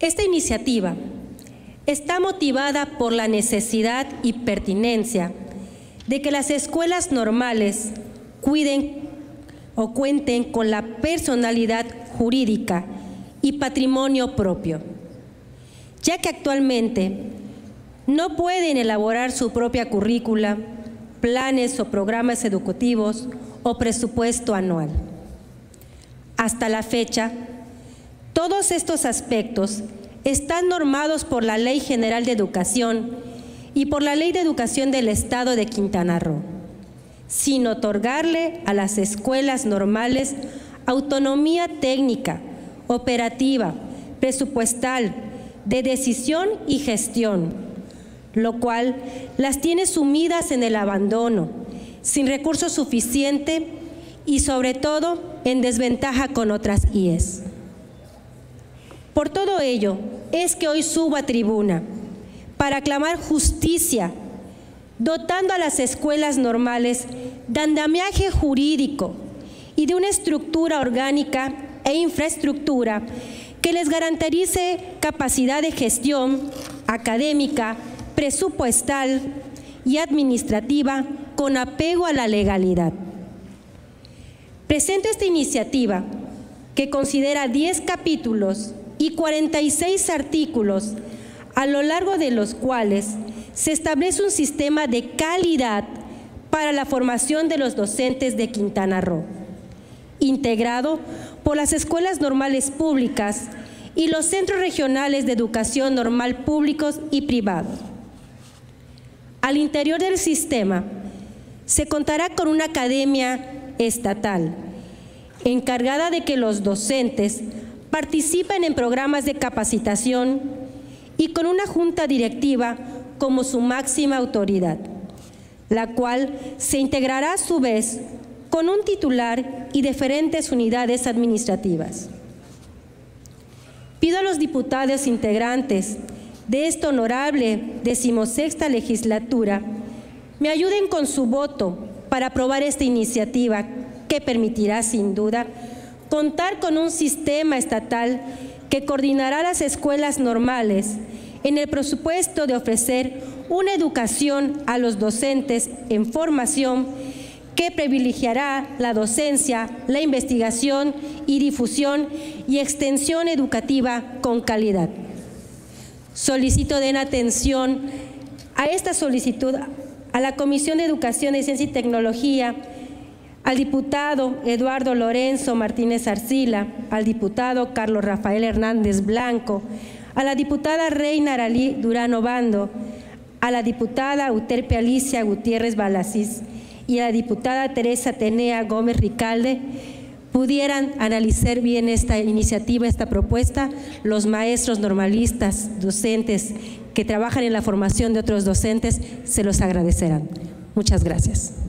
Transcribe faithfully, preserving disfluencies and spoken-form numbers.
Esta iniciativa está motivada por la necesidad y pertinencia de que las escuelas normales cuiden o cuenten con la personalidad jurídica y patrimonio propio, ya que actualmente no pueden elaborar su propia currícula, planes o programas educativos o presupuesto anual. Hasta la fecha, todos estos aspectos están normados por la Ley General de Educación y por la Ley de Educación del Estado de Quintana Roo, sin otorgarle a las escuelas normales autonomía técnica, operativa, presupuestal, de decisión y gestión, lo cual las tiene sumidas en el abandono, sin recursos suficientes y sobre todo en desventaja con otras I E S. Por todo ello, es que hoy subo a tribuna para clamar justicia, dotando a las escuelas normales de andamiaje jurídico y de una estructura orgánica e infraestructura que les garantice capacidad de gestión académica, presupuestal y administrativa con apego a la legalidad. Presento esta iniciativa que considera diez capítulos y cuarenta y seis artículos, a lo largo de los cuales se establece un sistema de calidad para la formación de los docentes de Quintana Roo, integrado por las escuelas normales públicas y los centros regionales de educación normal públicos y privados. Al interior del sistema se contará con una academia estatal encargada de que los docentes participen en programas de capacitación y con una junta directiva como su máxima autoridad, la cual se integrará a su vez con un titular y diferentes unidades administrativas. Pido a los diputados integrantes de esta honorable decimosexta legislatura me ayuden con su voto para aprobar esta iniciativa que permitirá sin duda contar con un sistema estatal que coordinará las escuelas normales en el presupuesto de ofrecer una educación a los docentes en formación que privilegiará la docencia, la investigación y difusión y extensión educativa con calidad. Solicito den atención a esta solicitud a la Comisión de Educación, de Ciencia y Tecnología, al diputado Eduardo Lorenzo Martínez Arcila, al diputado Carlos Rafael Hernández Blanco, a la diputada Reina Aralí Durán Ovando, a la diputada Uterpe Alicia Gutiérrez Balacís y a la diputada Teresa Tenea Gómez Ricalde, pudieran analizar bien esta iniciativa, esta propuesta, los maestros normalistas, docentes que trabajan en la formación de otros docentes, se los agradecerán. Muchas gracias.